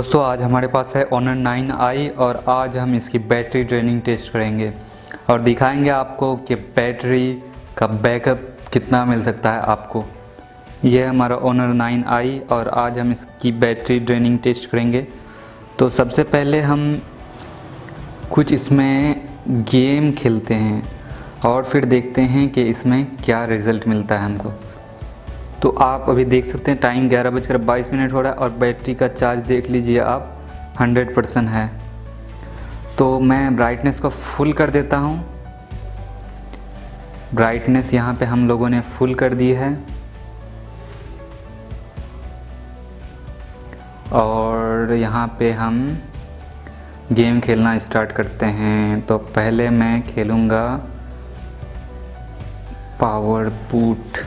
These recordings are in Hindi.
दोस्तों आज हमारे पास है Honor 9i और आज हम इसकी बैटरी ड्रेनिंग टेस्ट करेंगे और दिखाएंगे आपको कि बैटरी का बैकअप कितना मिल सकता है आपको। यह हमारा Honor 9i और आज हम इसकी बैटरी ड्रेनिंग टेस्ट करेंगे। तो सबसे पहले हम कुछ इसमें गेम खेलते हैं और फिर देखते हैं कि इसमें क्या रिज़ल्ट मिलता है हमको। तो आप अभी देख सकते हैं टाइम 11:22 हो रहा है और बैटरी का चार्ज देख लीजिए आप 100% है। तो मैं ब्राइटनेस को फुल कर देता हूँ। ब्राइटनेस यहाँ पे हम लोगों ने फुल कर दी है और यहाँ पे हम गेम खेलना स्टार्ट करते हैं। तो पहले मैं खेलूँगा पावर बूट।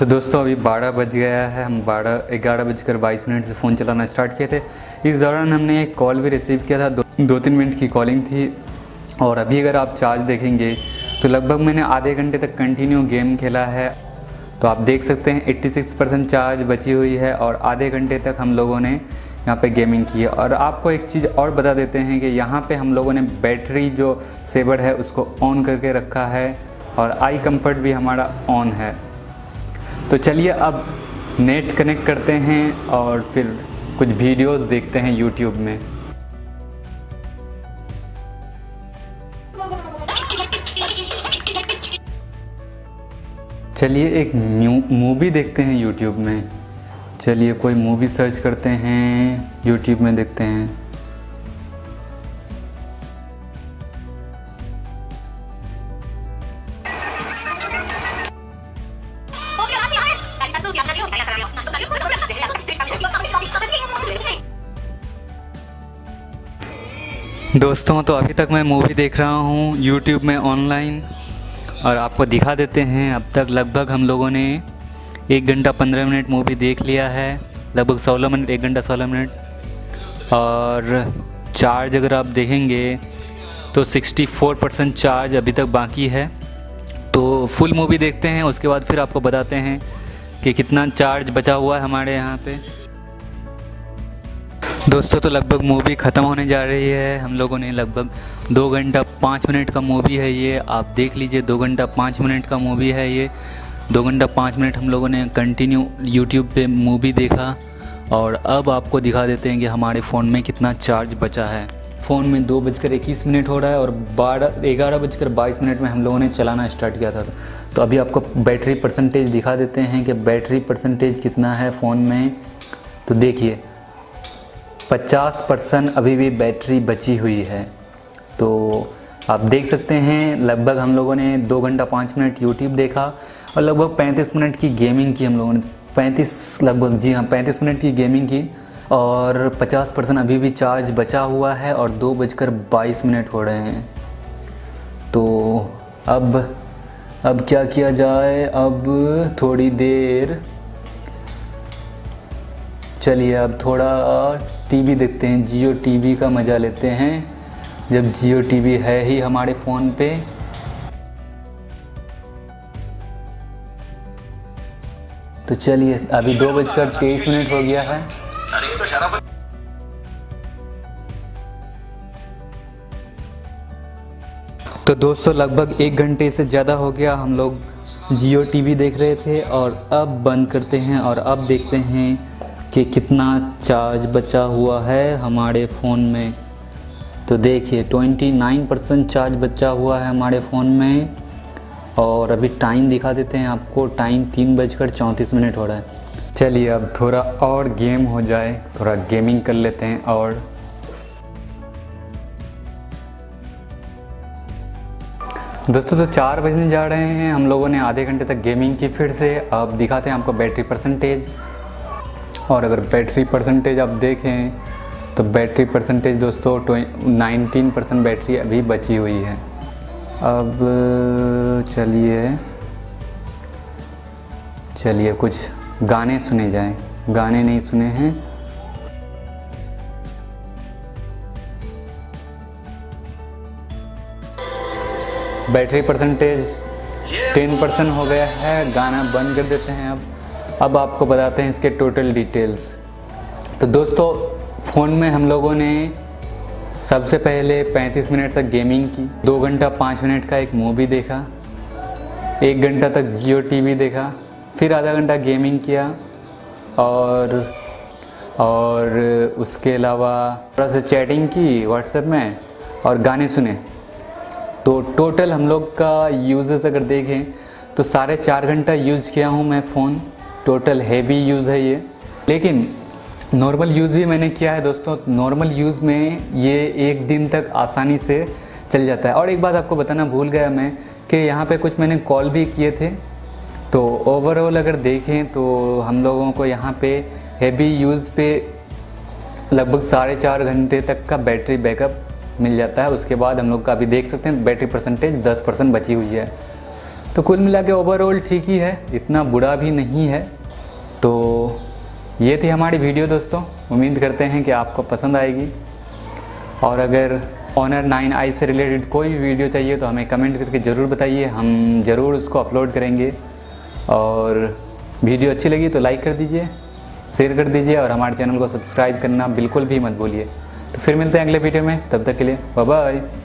तो दोस्तों अभी 12 बज गया है। हम 11:22 से फ़ोन चलाना स्टार्ट किए थे। इस दौरान हमने एक कॉल भी रिसीव किया था, 2-3 मिनट की कॉलिंग थी। और अभी अगर आप चार्ज देखेंगे तो लगभग मैंने आधे घंटे तक कंटिन्यू गेम खेला है। तो आप देख सकते हैं 86% चार्ज बची हुई है और आधे घंटे तक हम लोगों ने यहाँ पे गेमिंग की है। और आपको एक चीज़ और बता देते हैं कि यहाँ पे हम लोगों ने बैटरी जो सेवर है उसको ऑन करके रखा है और आई कंफर्ट भी हमारा ऑन है। तो चलिए अब नेट कनेक्ट करते हैं और फिर कुछ वीडियोज़ देखते हैं यूट्यूब में। चलिए एक मूवी देखते हैं YouTube में। चलिए कोई मूवी सर्च करते हैं YouTube में, देखते हैं। दोस्तों तो अभी तक मैं मूवी देख रहा हूँ YouTube में ऑनलाइन और आपको दिखा देते हैं। अब तक लगभग हम लोगों ने 1 घंटा 15 मिनट मूवी देख लिया है, लगभग 16 मिनट, 1 घंटा 16 मिनट। और चार्ज अगर आप देखेंगे तो 64% चार्ज अभी तक बाकी है। तो फुल मूवी देखते हैं, उसके बाद फिर आपको बताते हैं कि कितना चार्ज बचा हुआ है हमारे यहाँ पे। दोस्तों तो लगभग मूवी ख़त्म होने जा रही है। हम लोगों ने लगभग 2 घंटा 5 मिनट का मूवी है ये, आप देख लीजिए 2 घंटा 5 मिनट का मूवी है ये। 2 घंटा 5 मिनट हम लोगों ने कंटिन्यू YouTube पे मूवी देखा। और अब आपको दिखा देते हैं कि हमारे फ़ोन में कितना चार्ज बचा है। फ़ोन में 2:21 हो रहा है और 11:22 में हम लोगों ने चलाना स्टार्ट किया था। तो अभी आपको बैटरी परसेंटेज दिखा देते हैं कि बैटरी परसेंटेज कितना है फ़ोन में। तो देखिए 50% अभी भी बैटरी बची हुई है। तो आप देख सकते हैं लगभग हम लोगों ने 2 घंटा 5 मिनट YouTube देखा और लगभग 35 मिनट की गेमिंग की हम लोगों ने। 35 मिनट की गेमिंग की और 50% अभी भी चार्ज बचा हुआ है और 2:22 हो रहे हैं। तो अब क्या किया जाए, अब थोड़ी देर चलिए अब थोड़ा टीवी देखते हैं, जियो टीवी का मज़ा लेते हैं जब जियो टीवी है ही हमारे फ़ोन पे। तो चलिए अभी 2:23 हो गया है। अरे तो शराब तो दोस्तों लगभग 1 घंटे से ज़्यादा हो गया हम लोग जियो टीवी देख रहे थे और अब बंद करते हैं और अब देखते हैं कि कितना चार्ज बचा हुआ है हमारे फ़ोन में। तो देखिए 29% चार्ज बचा हुआ है हमारे फ़ोन में और अभी टाइम दिखा देते हैं आपको, टाइम 3:34 हो रहा है। चलिए अब थोड़ा और गेम हो जाए, थोड़ा गेमिंग कर लेते हैं। और दोस्तों तो 4 बजने जा रहे हैं, हम लोगों ने आधे घंटे तक गेमिंग की फिर से। अब दिखाते हैं आपको बैटरी परसेंटेज, और अगर बैटरी परसेंटेज आप देखें तो बैटरी परसेंटेज दोस्तों 19% बैटरी अभी बची हुई है। अब चलिए कुछ गाने सुने जाएं, गाने नहीं सुने हैं। बैटरी परसेंटेज 10% हो गया है, गाना बंद कर देते हैं। अब आपको बताते हैं इसके टोटल डिटेल्स। तो दोस्तों फ़ोन में हम लोगों ने सबसे पहले 35 मिनट तक गेमिंग की, 2 घंटा 5 मिनट का एक मूवी देखा, 1 घंटा तक जियो टीवी देखा, फिर आधा घंटा गेमिंग किया और उसके अलावा थोड़ा सा चैटिंग की व्हाट्सएप में और गाने सुने। तो टोटल हम लोग का यूजेस अगर देखें तो 4.5 घंटा यूज़ किया हूँ मैं फ़ोन, टोटल हैवी यूज़ है ये। लेकिन नॉर्मल यूज़ भी मैंने किया है दोस्तों, नॉर्मल यूज़ में ये 1 दिन तक आसानी से चल जाता है। और एक बात आपको बताना भूल गया मैं कि यहाँ पे कुछ मैंने कॉल भी किए थे। तो ओवरऑल अगर देखें तो हम लोगों को यहाँ पे हैवी यूज़ पे लगभग 4.5 घंटे तक का बैटरी बैकअप मिल जाता है। उसके बाद हम लोग का अभी देख सकते हैं बैटरी परसेंटेज 10% बची हुई है। तो कुल मिला के ओवरऑल ठीक ही है, इतना बुरा भी नहीं है। तो ये थी हमारी वीडियो दोस्तों, उम्मीद करते हैं कि आपको पसंद आएगी। और अगर Honor 9i से रिलेटेड कोई भी वीडियो चाहिए तो हमें कमेंट करके ज़रूर बताइए, हम ज़रूर उसको अपलोड करेंगे। और वीडियो अच्छी लगी तो लाइक कर दीजिए, शेयर कर दीजिए और हमारे चैनल को सब्सक्राइब करना बिल्कुल भी मत भूलिए। तो फिर मिलते हैं अगले वीडियो में, तब तक के लिए बाय बाय।